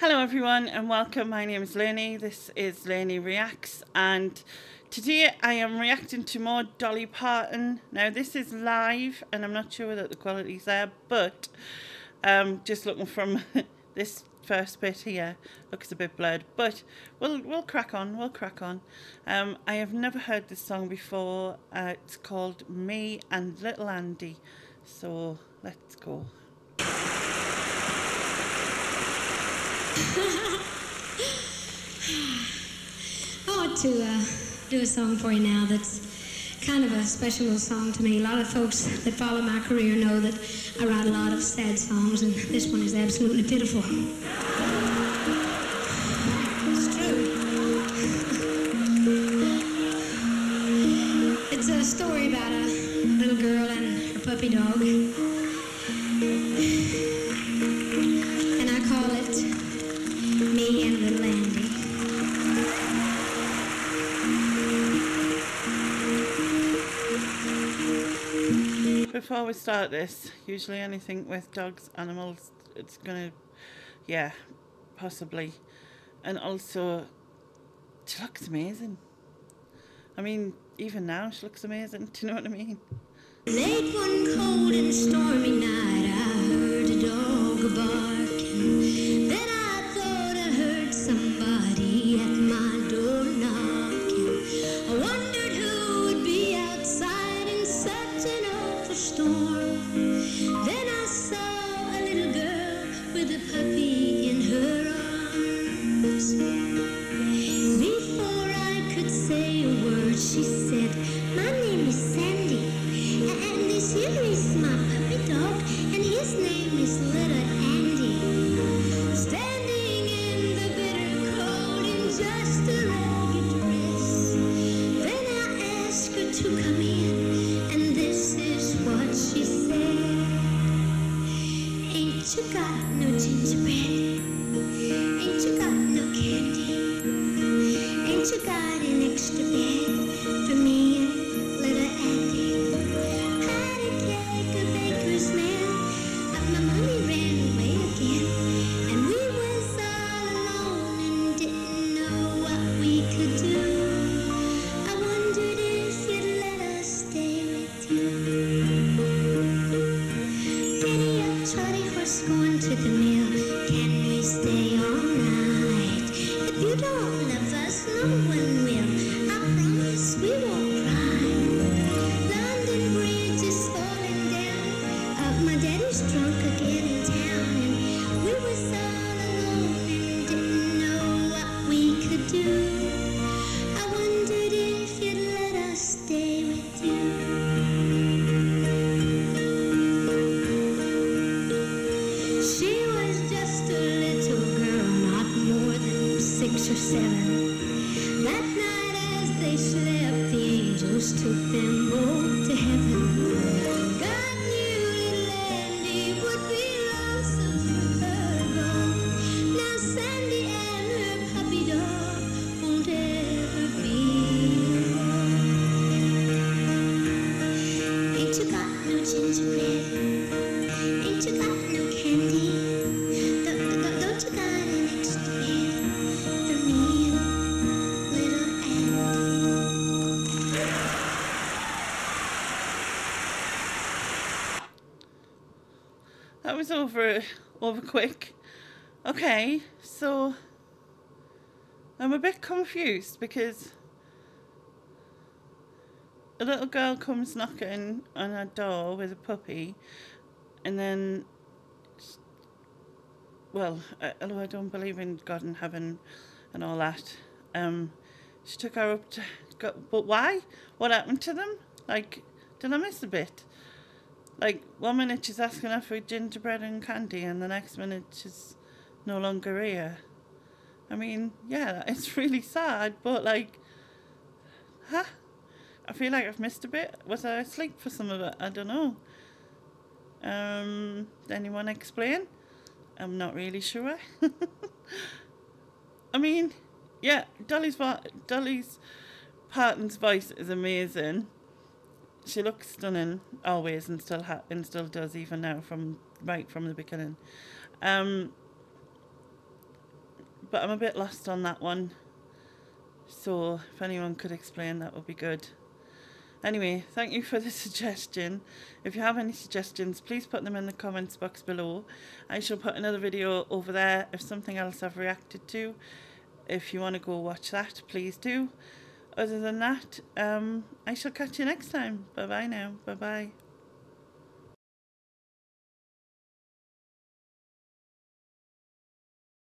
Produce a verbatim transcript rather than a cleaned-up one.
Hello everyone and welcome. My name is Lainey. This is Lainey Reacts and today I am reacting to more Dolly Parton. Now this is live and I'm not sure that the quality's there, but um, just looking from this first bit here, looks a bit blurred, but we'll, we'll crack on, we'll crack on. Um, I have never heard this song before. Uh, it's called Me and Little Andy. So let's go. I want to uh, do a song for you now that's kind of a special little song to me. A lot of folks that follow my career know that I write a lot of sad songs, and this one is absolutely pitiful. It's true. It's a story about a little girl and her puppy dog. Before we start this, usually anything with dogs, animals, it's gonna, yeah, possibly. And also, she looks amazing. I mean, even now she looks amazing, do you know what I mean? Late one cold and stormy night, I heard a dog barking. Then I thought I heard somebody at my door knocking. I wondered who would be outside in such an storm. Then I saw a little girl with a puppy in her arms. Before I could say a word, she said, "My name is Sandy, and this here is my puppy dog, and his name is Little Andy." Standing in the bitter cold in just a ragged dress. Then I asked her to come in, and this is what she said. Ain't you got no gingerbread? Ain't you got no candy? Ain't you got an extra bed for me and Little Andy? Had a cake, a baker's man, but my mommy ran away again, and we was all alone and didn't know what we could do. I wondered if you'd let us stay with you. Trotty horse going to the mill, can we stay all night? If you don't love us, no one will. I promise we won't cry. London Bridge is falling down. Uh, my daddy's drunk again in town, and we were all alone and didn't know what we could do. I wondered if you'd let us stay with you. Six or seven. That night as they slept, the angels took them both to heaven. God knew Little Andy would be lonesome for her gone. Now Sandy and her puppy dog won't ever be alone. Ain't you got no gingerbread? Ain't you got no candy? Don't you got an extra bed? That was over over quick. Okay, so I'm a bit confused because a little girl comes knocking on a door with a puppy, and then, well, although I don't believe in God and heaven and all that, um, she took her up to, got, but why? What happened to them? Like, did I miss a bit? Like, one minute she's asking her for gingerbread and candy, and the next minute she's no longer here. I mean, yeah, it's really sad, but like, huh? I feel like I've missed a bit. Was I asleep for some of it? I don't know. Um, anyone explain? I'm not really sure. I mean, yeah, Dolly's, Dolly's Parton's voice is amazing. She looks stunning always, and still ha and still does even now, from right from the beginning. Um, but I'm a bit lost on that one. So if anyone could explain, that would be good. Anyway, thank you for the suggestion. If you have any suggestions, please put them in the comments box below. I shall put another video over there of something else I've reacted to. If you want to go watch that, please do. Other than that, um, I shall catch you next time. Bye-bye now. Bye-bye.